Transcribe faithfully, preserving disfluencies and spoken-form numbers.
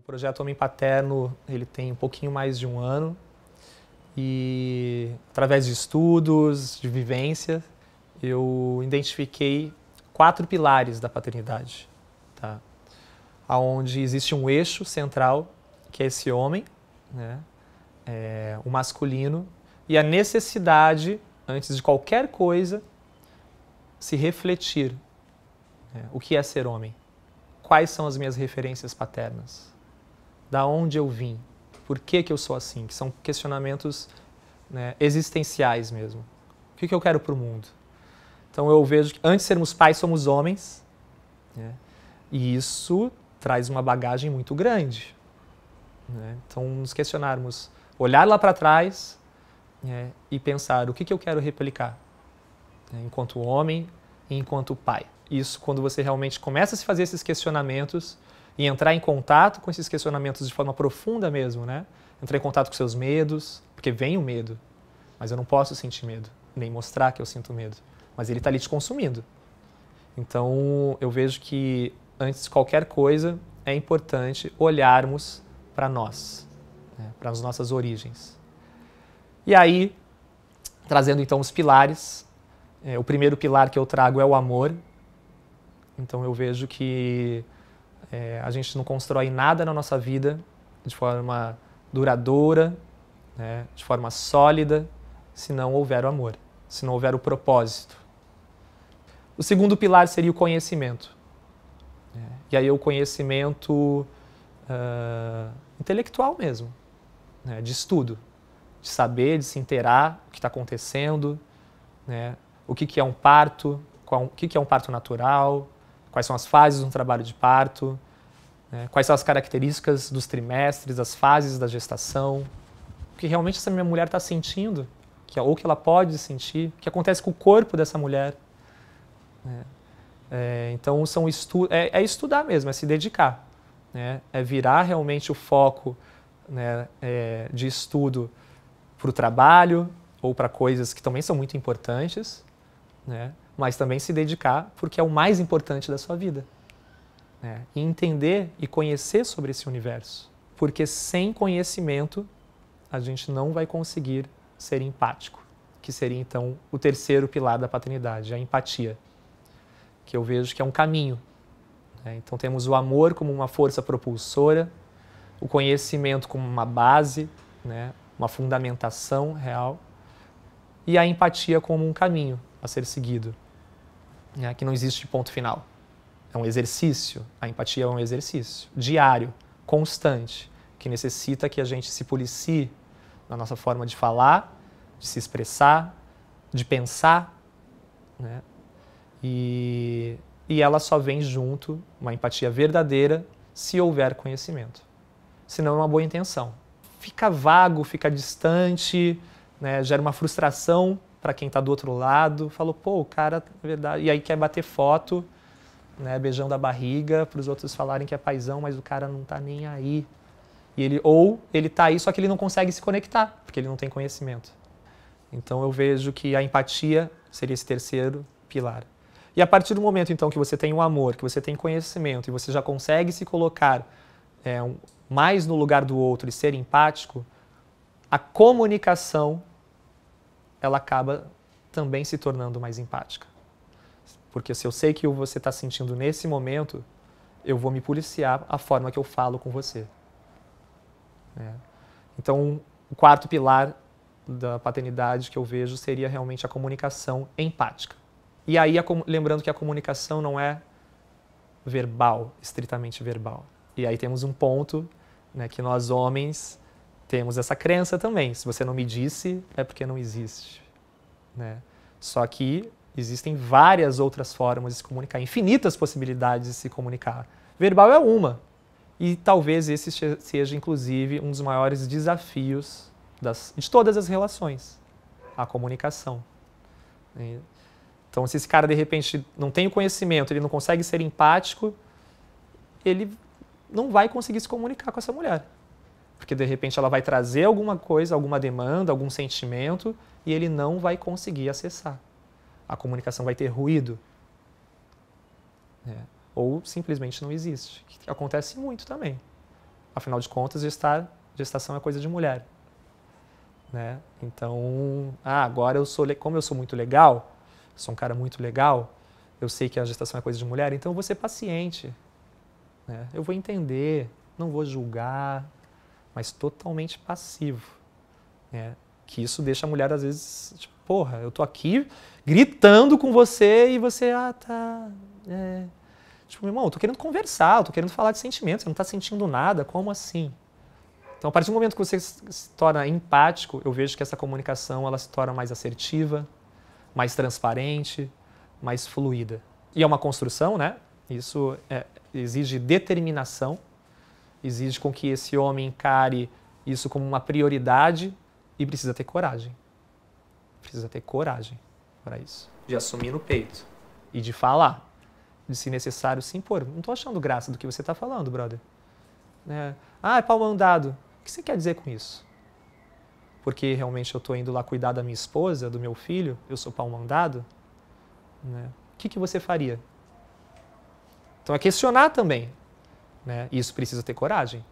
O projeto Homem Paterno ele tem um pouquinho mais de um ano e, através de estudos, de vivência, eu identifiquei quatro pilares da paternidade, tá? Onde existe um eixo central, que é esse homem, né? É, o masculino, e a necessidade, antes de qualquer coisa, se refletir, né? O que é ser homem? Quais são as minhas referências paternas? Da onde eu vim? Por que que eu sou assim? Que são questionamentos, né, existenciais mesmo. O que que eu quero para o mundo? Então eu vejo que antes de sermos pais, somos homens, né? E isso traz uma bagagem muito grande, né? Então, nos questionarmos, olhar lá para trás, né, e pensar o que que eu quero replicar, né, enquanto homem e enquanto pai. Isso, quando você realmente começa a se fazer esses questionamentos e entrar em contato com esses questionamentos de forma profunda mesmo, né? Entrar em contato com seus medos, porque vem o medo, mas eu não posso sentir medo, nem mostrar que eu sinto medo. Mas ele está ali te consumindo. Então, eu vejo que, antes de qualquer coisa, é importante olharmos para nós, né? Para as nossas origens. E aí, trazendo então os pilares, é, o primeiro pilar que eu trago é o amor. Então, eu vejo que é, a gente não constrói nada na nossa vida de forma duradoura, né? De forma sólida, se não houver o amor, se não houver o propósito. O segundo pilar seria o conhecimento. E aí o conhecimento uh, intelectual mesmo, né? De estudo, de saber, de se inteirar o que está acontecendo, né? O que que é um parto, qual, o que que é um parto natural, quais são as fases de um trabalho de parto, né? Quais são as características dos trimestres, as fases da gestação, o que realmente essa minha mulher está sentindo, que, ou que ela pode sentir, o que acontece com o corpo dessa mulher, né? É, então, são estu é, é estudar mesmo, é se dedicar, né? É virar realmente o foco, né, é, de estudo para o trabalho ou para coisas que também são muito importantes, né? Mas também se dedicar porque é o mais importante da sua vida, né? E entender e conhecer sobre esse universo, porque sem conhecimento a gente não vai conseguir ser empático, que seria então o terceiro pilar da paternidade, a empatia, que eu vejo que é um caminho, né? Então temos o amor como uma força propulsora, o conhecimento como uma base, né? Uma fundamentação real, e a empatia como um caminho a ser seguido, né? Que não existe ponto final, é um exercício, a empatia é um exercício diário, constante, que necessita que a gente se policie na nossa forma de falar, de se expressar, de pensar, né? E, e ela só vem junto, uma empatia verdadeira, se houver conhecimento. Senão é uma boa intenção. Fica vago, fica distante, né? Gera uma frustração para quem está do outro lado. Falou, pô, o cara, na verdade... E aí quer bater foto, né? Beijando a barriga, para os outros falarem que é paizão, mas o cara não está nem aí. E ele, ou ele está aí, só que ele não consegue se conectar, porque ele não tem conhecimento. Então eu vejo que a empatia seria esse terceiro pilar. E a partir do momento, então, que você tem o amor, que você tem conhecimento e você já consegue se colocar é, um, mais no lugar do outro e ser empático, a comunicação, ela acaba também se tornando mais empática. Porque se eu sei que você está sentindo nesse momento, eu vou me policiar a forma que eu falo com você. É. Então, o quarto pilar da paternidade que eu vejo seria realmente a comunicação empática. E aí, lembrando que a comunicação não é verbal, estritamente verbal. E aí temos um ponto, né, que nós homens temos essa crença também. Se você não me disse, é porque não existe, né? Só que existem várias outras formas de se comunicar, infinitas possibilidades de se comunicar. Verbal é uma. E talvez esse seja, inclusive, um dos maiores desafios das, de todas as relações, a comunicação. E, Então, se esse cara, de repente, não tem o conhecimento, ele não consegue ser empático, ele não vai conseguir se comunicar com essa mulher. Porque, de repente, ela vai trazer alguma coisa, alguma demanda, algum sentimento, e ele não vai conseguir acessar. A comunicação vai ter ruído. É. Ou simplesmente não existe, que acontece muito também. afinal de contas, gestação é coisa de mulher. Né? Então, ah, agora eu sou, como eu sou muito legal, sou um cara muito legal, eu sei que a gestação é coisa de mulher, então eu vou ser paciente. Né? Eu vou entender, não vou julgar, mas totalmente passivo. Né? Que isso deixa a mulher, às vezes, tipo, porra, eu tô aqui gritando com você e você, ah, tá... É... Tipo, meu irmão, eu tô querendo conversar, eu tô querendo falar de sentimentos, você não tá sentindo nada, como assim? Então, a partir do momento que você se torna empático, eu vejo que essa comunicação, ela se torna mais assertiva, mais transparente, mais fluida. E é uma construção, né? Isso é, exige determinação, exige com que esse homem encare isso como uma prioridade e precisa ter coragem. Precisa ter coragem para isso. De assumir no peito e de falar. De, se necessário, se impor. Não estou achando graça do que você está falando, brother. Né? Ah, é pau mandado. O que você quer dizer com isso? Porque realmente eu estou indo lá cuidar da minha esposa, do meu filho, eu sou pau mandado? Né? O que, que você faria? Então é questionar também. Né? Isso precisa ter coragem.